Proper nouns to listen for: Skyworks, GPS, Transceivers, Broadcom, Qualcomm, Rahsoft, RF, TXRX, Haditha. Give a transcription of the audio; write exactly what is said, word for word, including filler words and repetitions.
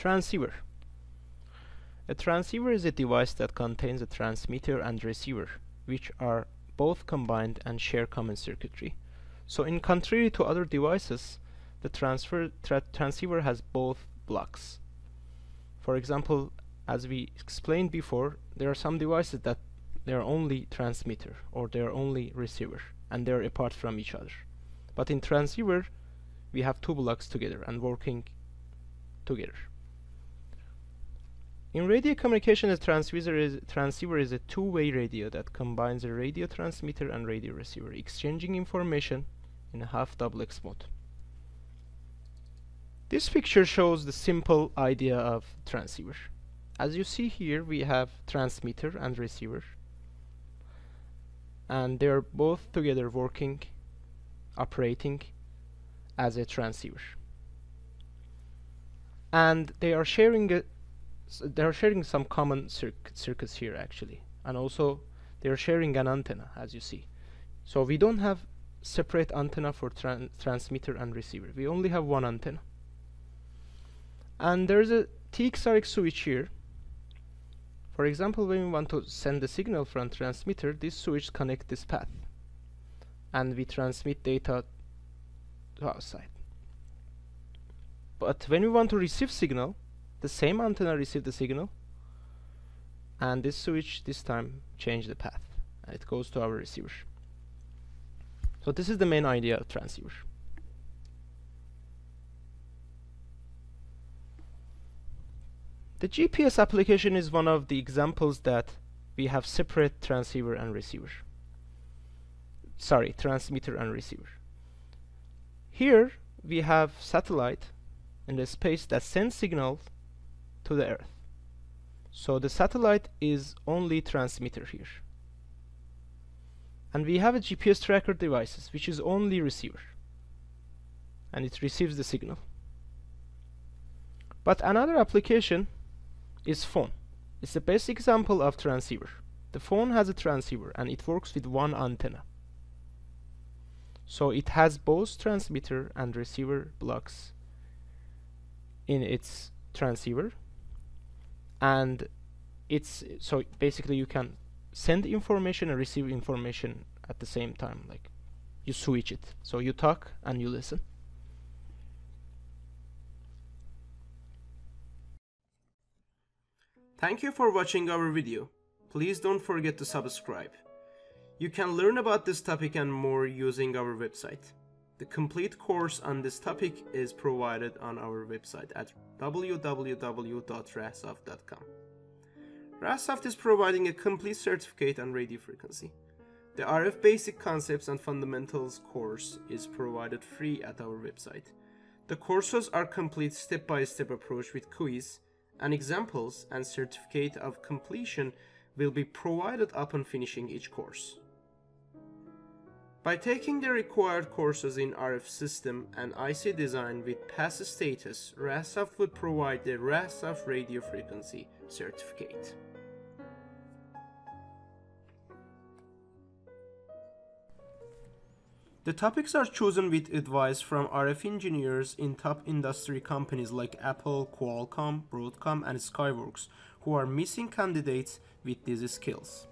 Transceiver. A transceiver is a device that contains a transmitter and receiver, which are both combined and share common circuitry. So, in contrary to other devices, the transfer tra transceiver has both blocks. For example, as we explained before, there are some devices that they are only transmitter or they are only receiver, and they are apart from each other. But in transceiver, we have two blocks together and working together. In radio communication, a transceiver is, transceiver is a two-way radio that combines a radio transmitter and radio receiver, exchanging information in a half-duplex mode. This picture shows the simple idea of transceiver. As you see here, we have transmitter and receiver, and they are both together working, operating as a transceiver. And they are sharing a So they are sharing some common circ circuits here actually, and also they are sharing an antenna, as you see. So we don't have separate antenna for tran transmitter and receiver. We only have one antenna. And there is a T X R X switch here. For example, when we want to send the signal from transmitter, this switch connects this path, and we transmit data to outside. But when we want to receive signal, the same antenna receives the signal, and this switch this time changes the path, and it goes to our receiver. So this is the main idea of transceiver. The G P S application is one of the examples that we have separate transceiver and receiver. Sorry, transmitter and receiver. Here we have satellite in the space that sends signals to the Earth. So the satellite is only transmitter here. And we have a G P S tracker devices, which is only receiver. And it receives the signal. But another application is phone. It's the best example of transceiver. The phone has a transceiver and it works with one antenna. So it has both transmitter and receiver blocks in its transceiver, and it's so basically you can send information and receive information at the same time, like you switch it, so you talk and you listen. Thank you for watching our video. Please don't forget to subscribe. You can learn about this topic and more using our website. The complete course on this topic is provided on our website at w w w dot rahsoft dot com. Rahsoft is providing a complete certificate on radio frequency. The R F Basic Concepts and Fundamentals course is provided free at our website. The courses are complete step-by-step approach with quiz and examples, and certificate of completion will be provided upon finishing each course. By taking the required courses in R F system and I C design with pass status, Rahsoft will provide the Rahsoft radio frequency certificate. The topics are chosen with advice from R F engineers in top industry companies like Apple, Qualcomm, Broadcom, and Skyworks, who are missing candidates with these skills.